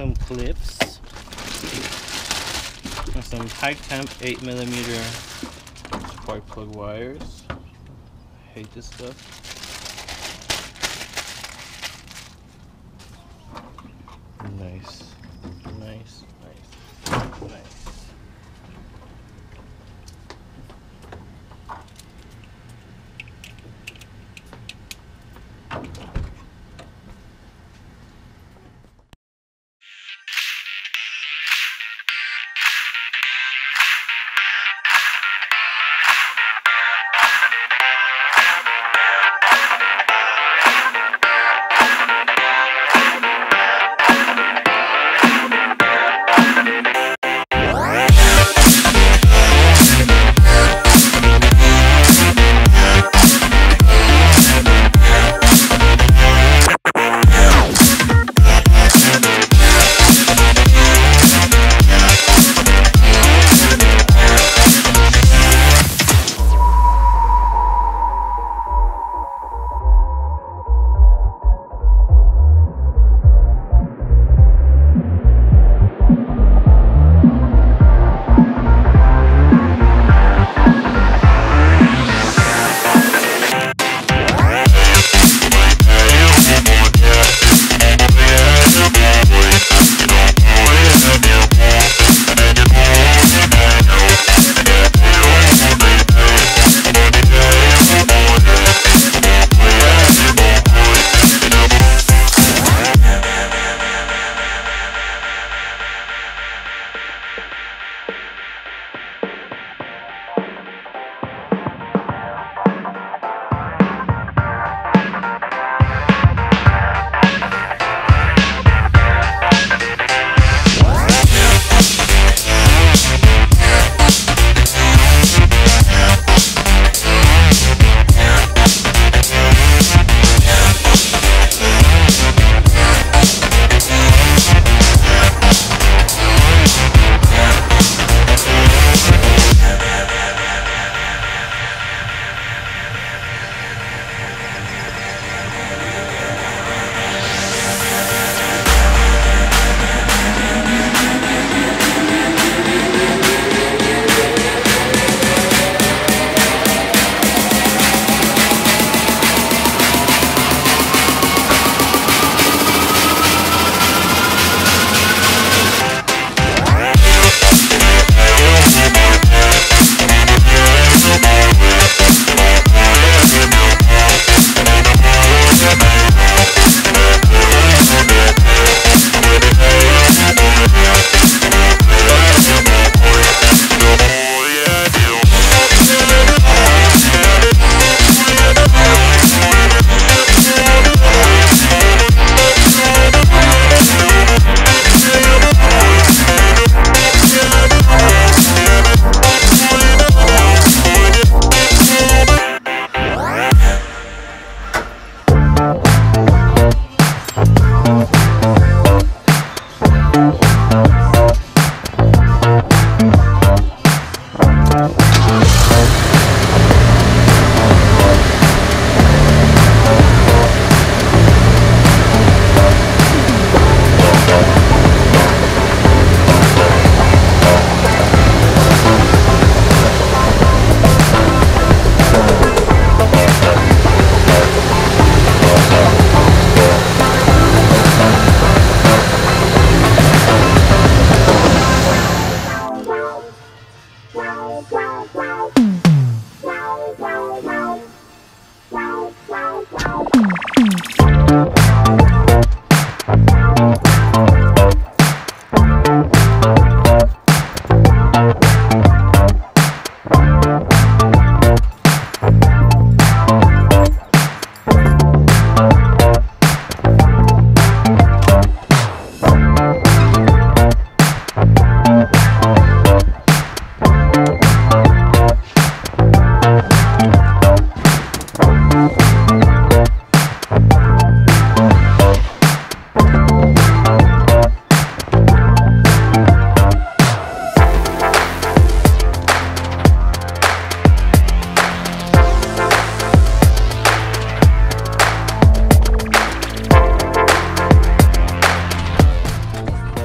some clips and some high temp 8mm spark plug wires. I hate this stuff. Nice, nice, nice, nice. What?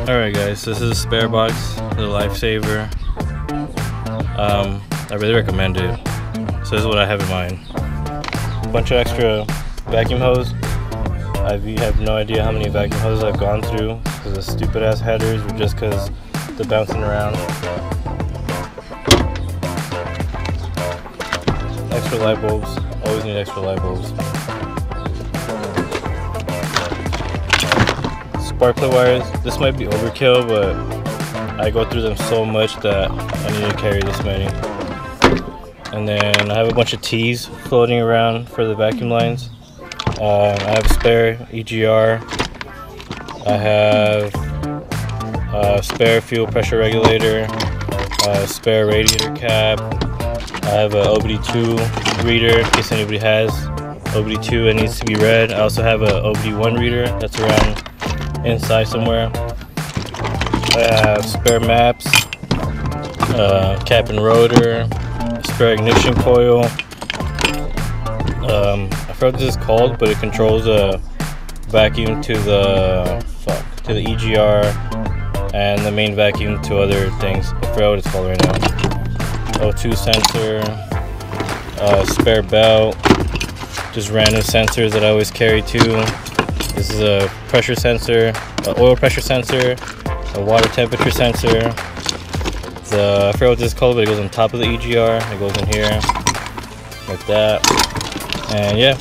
Alright guys, so this is a spare box, the lifesaver. I really recommend it. So this is what I have in mind. Bunch of extra vacuum hose. I have no idea how many vacuum hoses I've gone through because of stupid ass headers or just because they're bouncing around. Extra light bulbs. Always need extra light bulbs. Spark plug wires. This might be overkill, but I go through them so much that I need to carry this many. And then I have a bunch of T's floating around for the vacuum lines. I have a spare EGR. I have a spare fuel pressure regulator, a spare radiator cap. I have an OBD2 reader in case anybody has OBD2 and needs to be read. I also have an OBD1 reader that's around inside somewhere. I have spare maps, cap and rotor, spare ignition coil. I forgot what this is called, but it controls a vacuum to the EGR and the main vacuum to other things. I forgot what it's called right now. O2 sensor, spare belt, just random sensors that I always carry too. This is a pressure sensor, an oil pressure sensor, a water temperature sensor. I forgot what this is called, but it goes on top of the EGR. It goes in here like that. And yeah,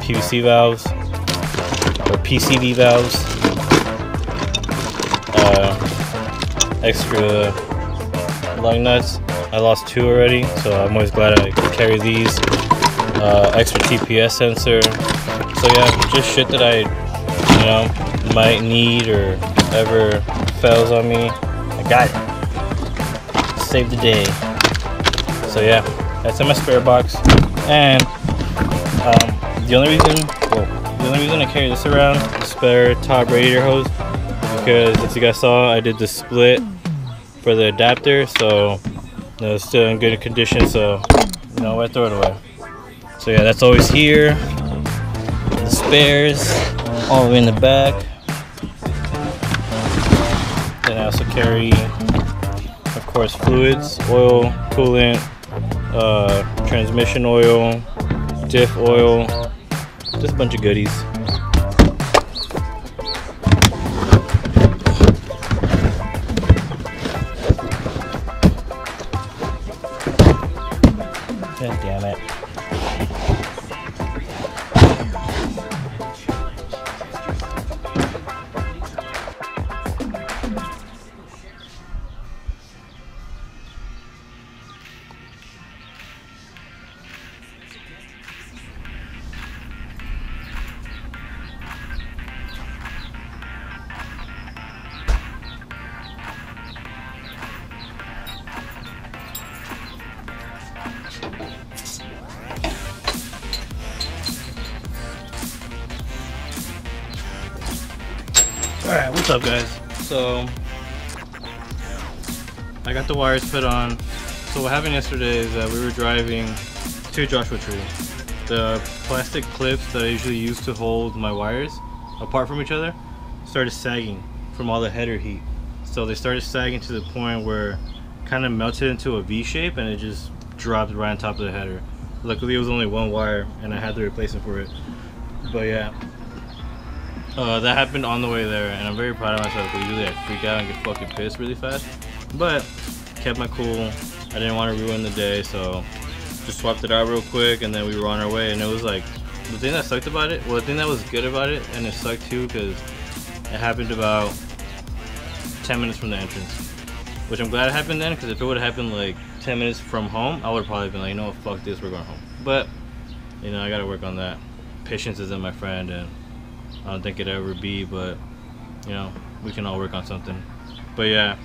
PVC valves or PCV valves, extra lug nuts. I lost two already, so I'm always glad I carry these. Extra TPS sensor. So yeah, just shit that I, might need or ever fails on me. I got it. Save the day. So yeah, that's in my spare box. And the only reason I carry this around, the spare top radiator hose, because as you guys saw, I did the split for the adapter, so it's still in good condition, so I throw it away. So yeah, that's always here. The spares all the way in the back. Then I also carry, of course, fluids, oil, coolant, transmission oil, diff oil, just a bunch of goodies. God damn it. Alright, what's up guys? So I got the wires put on. So what happened yesterday is that we were driving to Joshua Tree. The plastic clips that I usually use to hold my wires apart from each other started sagging from all the header heat. So they started sagging to the point where it kind of melted into a V shape and it just dropped right on top of the header. Luckily it was only one wire and I had the replacement for it. But yeah. That happened on the way there, and I'm very proud of myself because usually I freak out and get fucking pissed really fast, but kept my cool. I didn't want to ruin the day, so just swapped it out real quick, and then we were on our way. And it was like, the thing that sucked about it, well, the thing that was good about it, and it sucked too because it happened about 10 minutes from the entrance, which I'm glad it happened then, because if it would have happened like 10 minutes from home, I would have probably been like, no, fuck this, we're going home. But I gotta work on that. Patience isn't my friend, and I don't think it'll ever be, but we can all work on something. But yeah,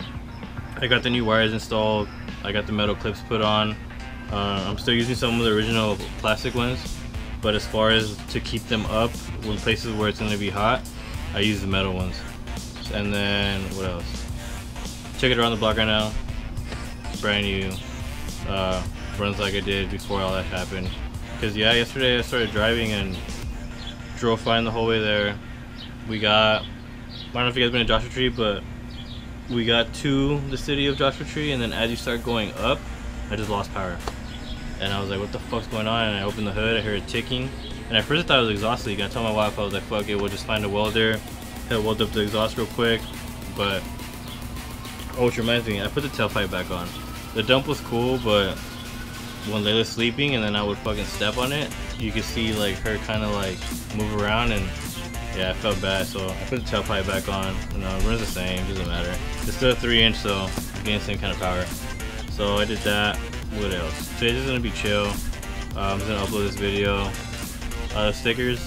I got the new wires installed. I got the metal clips put on. I'm still using some of the original plastic ones, but as far as to keep them up in places where it's going to be hot, I use the metal ones. And then what else? Check it around the block right now. Brand new. Runs like I did before all that happened. Because yeah, yesterday I started driving and drove fine the whole way there. We got I don't know if you guys been to Joshua Tree, but we got to the city of Joshua Tree, and then as you start going up, I just lost power. And I was like, what the fuck's going on? And I opened the hood, I heard it ticking. And at first I thought it was exhaust leak. I told my wife, I was like, fuck it, we'll just find a welder. He'll weld up the exhaust real quick. But, oh, which reminds me, I put the tailpipe back on. The dump was cool, but when Layla was sleeping and then I would fucking step on it, you could see like her kind of like move around, and yeah, I felt bad. So I put the tailpipe back on. You know, it runs the same, it doesn't matter. It's still a 3-inch, so it gains the same kind of power. So I did that. What else? Today's just gonna be chill. I'm just gonna upload this video. Stickers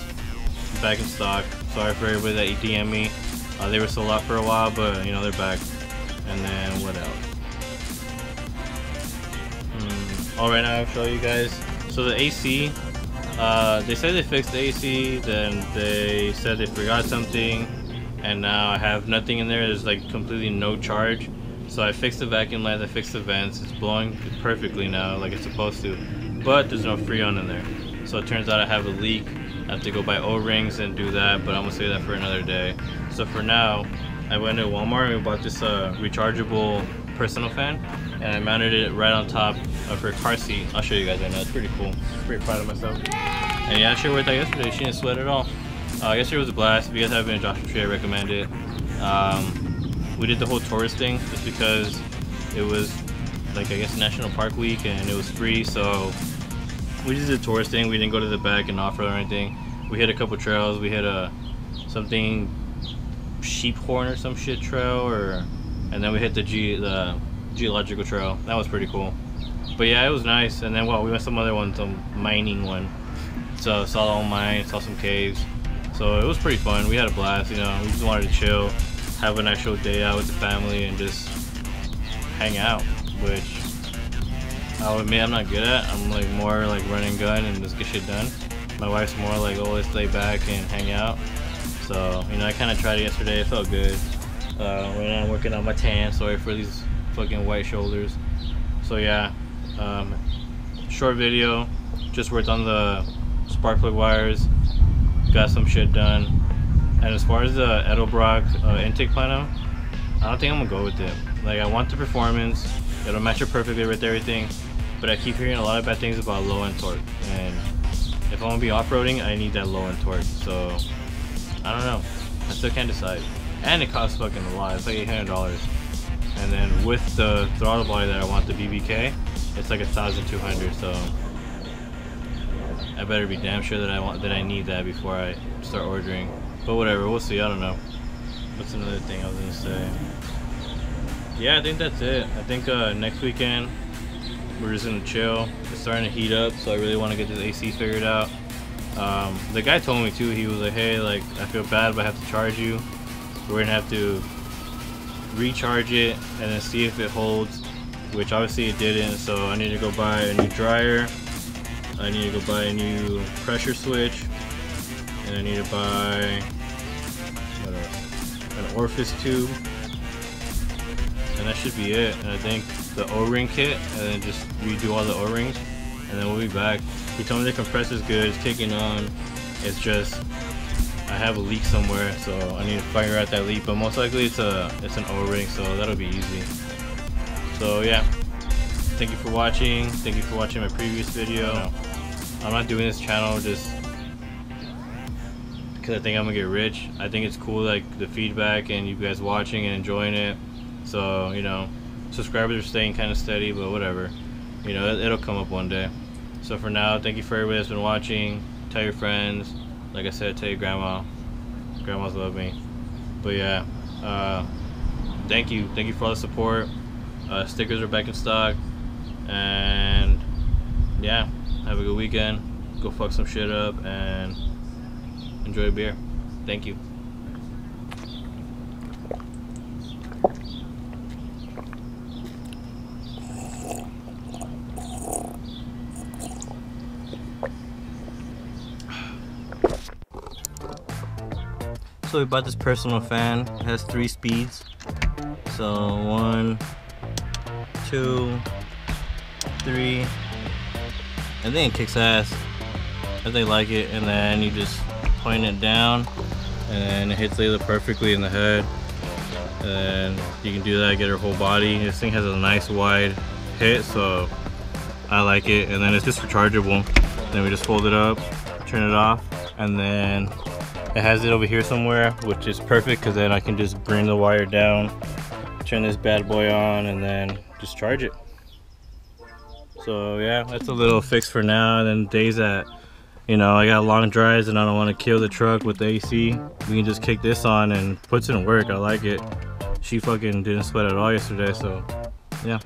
back in stock. Sorry for everybody that DM me. They were sold out for a while, but you know, they're back. And then what else? All right, now I'll show you guys. So the AC, they said they fixed the AC, then they said they forgot something, and now I have nothing in there. There's like completely no charge. So I fixed the vacuum lines, I fixed the vents. It's blowing perfectly now, like it's supposed to, but there's no Freon in there. So it turns out I have a leak. I have to go buy O-rings and do that, but I'm gonna save that for another day. So for now, I went to Walmart and we bought this rechargeable personal fan, and I mounted it right on top of her car seat. I'll show you guys right now, it's pretty cool. I'm pretty proud of myself. And yeah, I sure worked out yesterday, she didn't sweat at all. Yesterday was a blast. If you guys have been to Joshua Tree, I recommend it. We did the whole tourist thing just because it was like, I guess, National Park Week and it was free, so we just did the tourist thing. We didn't go to the back and off-road or anything. We hit a couple trails. We hit a something sheephorn or some shit trail, or and then we hit the geological trail. That was pretty cool. But yeah, it was nice. And then well, we went some other one, some mining one. So saw the old mine, saw some caves. So it was pretty fun. We had a blast. You know, we just wanted to chill, have an actual day out with the family and just hang out, which I'll admit I'm not good at. I'm like more like run and gun and just get shit done. My wife's more like, oh, let's lay back and hang out. So, you know, I kind of tried it yesterday. It felt good. When I'm working on my tan, sorry for these fucking white shoulders. So yeah, short video, just worked on the spark plug wires, got some shit done. And as far as the Edelbrock intake plano, I don't think I'm gonna go with it. Like, I want the performance, it'll match up perfectly with everything, but I keep hearing a lot of bad things about low end torque. And if I wanna be off-roading, I need that low end torque. So, I don't know, I still can't decide. And it costs fucking a lot, it's like $800. And then with the throttle body that I want, the BBK, it's like $1,200, so I better be damn sure that I need that before I start ordering. But whatever, we'll see. I don't know. What's another thing I was gonna say? Yeah, I think that's it. I think next weekend we're just gonna chill. It's starting to heat up, so I really want to get this AC figured out. The guy told me too. He was like, "Hey, like I feel bad, but I have to charge you. So we're gonna have to recharge it and then see if it holds." Which obviously it didn't. So I need to go buy a new dryer. I need to go buy a new pressure switch. And I need to buy an orifice tube, and that should be it. And I think the O-ring kit, and then just redo all the O-rings, and then we'll be back. He told me the compressor's good, it's kicking on. It's just I have a leak somewhere, so I need to figure out that leak. But most likely it's an O-ring, so that'll be easy. So yeah, thank you for watching. Thank you for watching my previous video. I'm not doing this channel just because I think I'm gonna get rich. I think it's cool, like the feedback and you guys watching and enjoying it. So, you know, subscribers are staying kind of steady, but whatever, you know, it'll come up one day. So for now, thank you for everybody that's been watching. Tell your friends, like I said, tell your grandmas love me. But yeah, thank you for all the support. Stickers are back in stock, and yeah, have a good weekend. Go fuck some shit up and enjoy a beer. Thank you. So we bought this personal fan. It has 3 speeds. So 1, 2, 3, and then it kicks ass if they like it. And then you just point it down and it hits Layla perfectly in the head. And you can do that, get her whole body. This thing has a nice wide hit, so I like it. And then it's just rechargeable. Then we just fold it up, turn it off, and then it has it over here somewhere, which is perfect because then I can just bring the wire down, turn this bad boy on, and then just charge it. So yeah, that's a little fix for now. And then days that, you know, I got long drives and I don't want to kill the truck with the AC, we can just kick this on and puts in work. I like it. She fucking didn't sweat at all yesterday, so yeah.